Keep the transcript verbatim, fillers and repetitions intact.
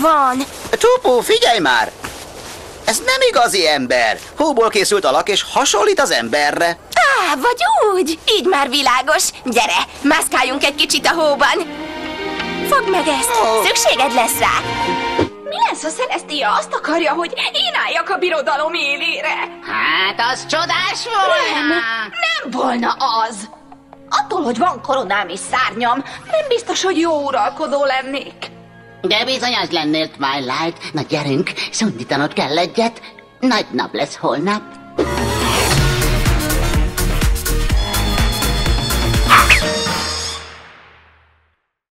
van? Csupó, figyelj már! Ez nem igazi ember. Hóból készült alak, és hasonlít az emberre. Á, vagy úgy. Így már világos. Gyere, mászkáljunk egy kicsit a hóban. Fogd meg ezt. Oh. Szükséged lesz rá. Mi lesz, ha Celestia azt akarja, hogy én álljak a birodalom élére? Hát, az csodás volna. Nem, nem volna az. Attól, hogy van koronám és szárnyam, nem biztos, hogy jó uralkodó lennék. De bizony az lennél, Twilight. Na gyerünk, szundítanod kell egyet. Nagy nap lesz holnap.